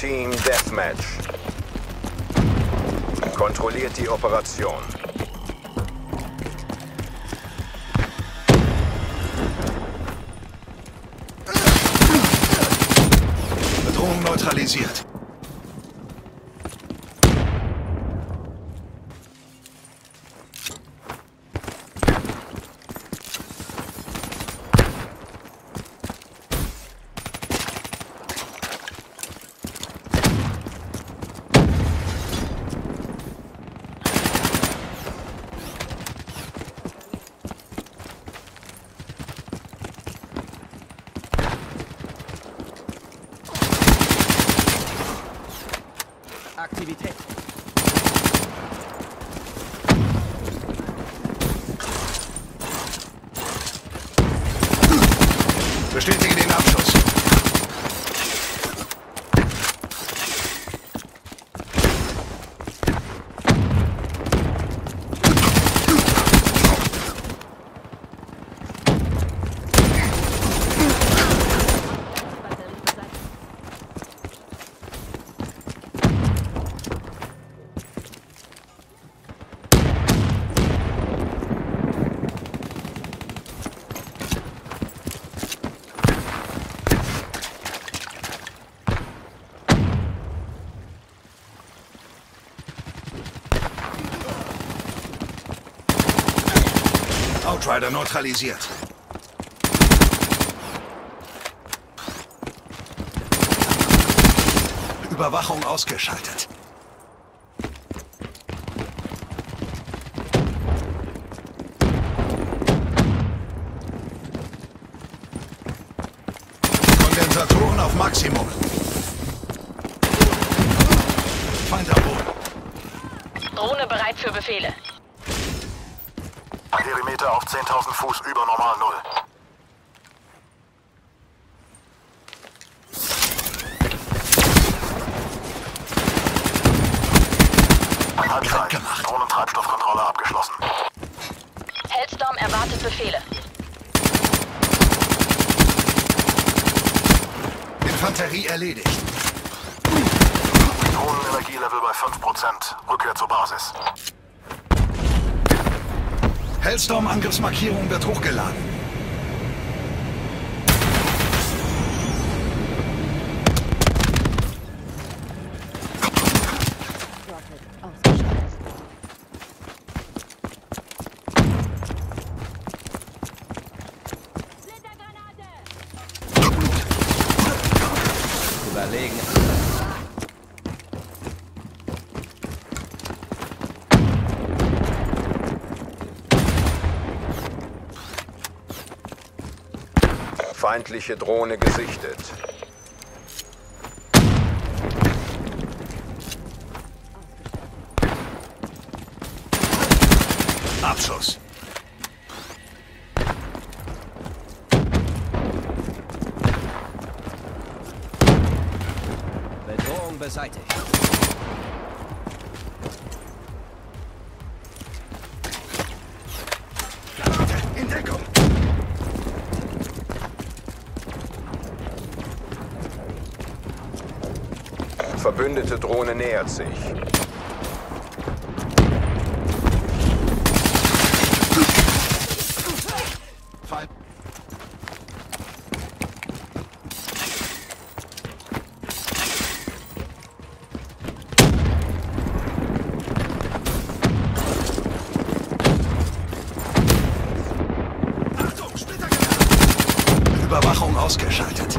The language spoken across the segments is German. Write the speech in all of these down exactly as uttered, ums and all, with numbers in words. Team Deathmatch. Kontrolliert die Operation. Bedrohung neutralisiert. Aktivität. Bestätige den Abschuss. Outrider neutralisiert. Überwachung ausgeschaltet. Kondensatoren auf Maximum. Feind am Boden. Drohne bereit für Befehle. Perimeter auf zehntausend Fuß über Normal Null. Halbzeit. Drohnen- und Treibstoffkontrolle abgeschlossen. Hellstorm erwartet Befehle. Infanterie erledigt. Drohnenenergielevel bei fünf Prozent. Rückkehr zur Basis. Hellstorm-Angriffsmarkierung wird hochgeladen. Überlegen. Feindliche Drohne gesichtet. Abschuss. Bedrohung beseitigt. In Deckung. Verbündete Drohne nähert sich. Fall. Achtung, Splittergranate! Überwachung ausgeschaltet.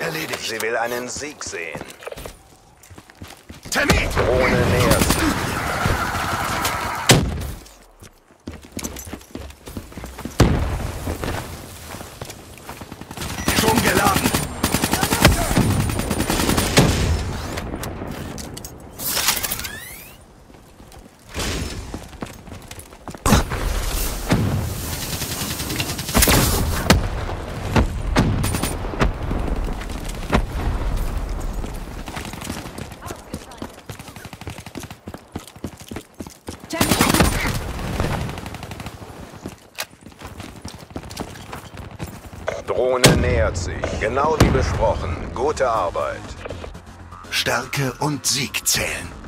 Erledigt. Sie will einen Sieg sehen. Termin! Ohne Nerv. Schon geladen. Drohne nähert sich. Genau wie besprochen. Gute Arbeit. Stärke und Sieg zählen.